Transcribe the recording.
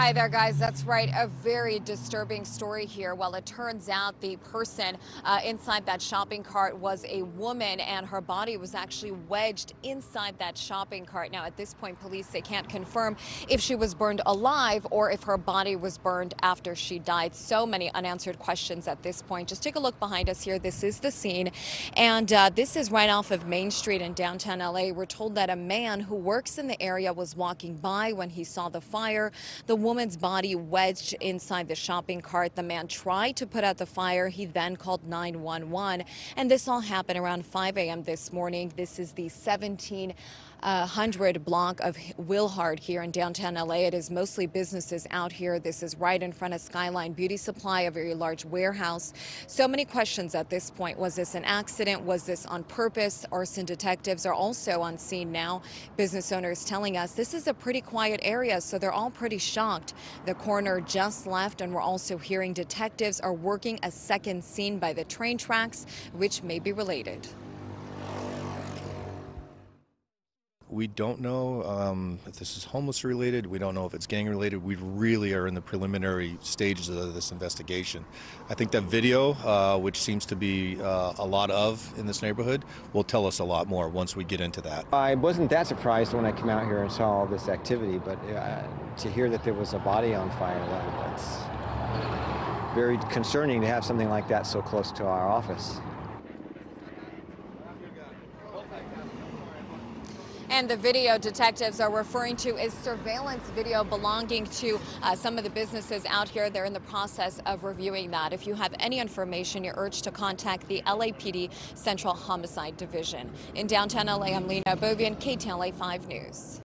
Hi there, guys. That's right. A very disturbing story here. Well, it turns out the person inside that shopping cart was a woman, and her body was actually wedged inside that shopping cart. Now, at this point, police, they can't confirm if she was burned alive or if her body was burned after she died. So many unanswered questions at this point. Just take a look behind us here. This is the scene, and this is right off of Main Street in downtown L.A. We're told that a man who works in the area was walking by when he saw the fire. The woman's body wedged inside the shopping cart. The man tried to put out the fire. He then called 911, and this all happened around 5 a.m. this morning. This is the 1700 block of Wilhard here in downtown LA. It is mostly businesses out here. This is right in front of Skyline Beauty Supply, a very large warehouse. So many questions at this point. Was this an accident? Was this on purpose? Arson detectives are also on scene now. Business owners telling us this is a pretty quiet area, so they're all pretty shocked. The coroner just left, and we're also hearing detectives are working a second scene by the train tracks, which may be related. We don't know if this is homeless related. We don't know if it's gang related. We really are in the preliminary stages of this investigation. I think that video, which seems to be a lot of in this neighborhood, will tell us a lot more once we get into that. I wasn't that surprised when I came out here and saw all this activity, but to hear that there was a body on fire, that's very concerning to have something like that so close to our office. And the video detectives are referring to is surveillance video belonging to some of the businesses out here. They're in the process of reviewing that. If you have any information, you're urged to contact the LAPD Central Homicide Division. In downtown LA, I'm Ellina Abovian, KTLA 5 News.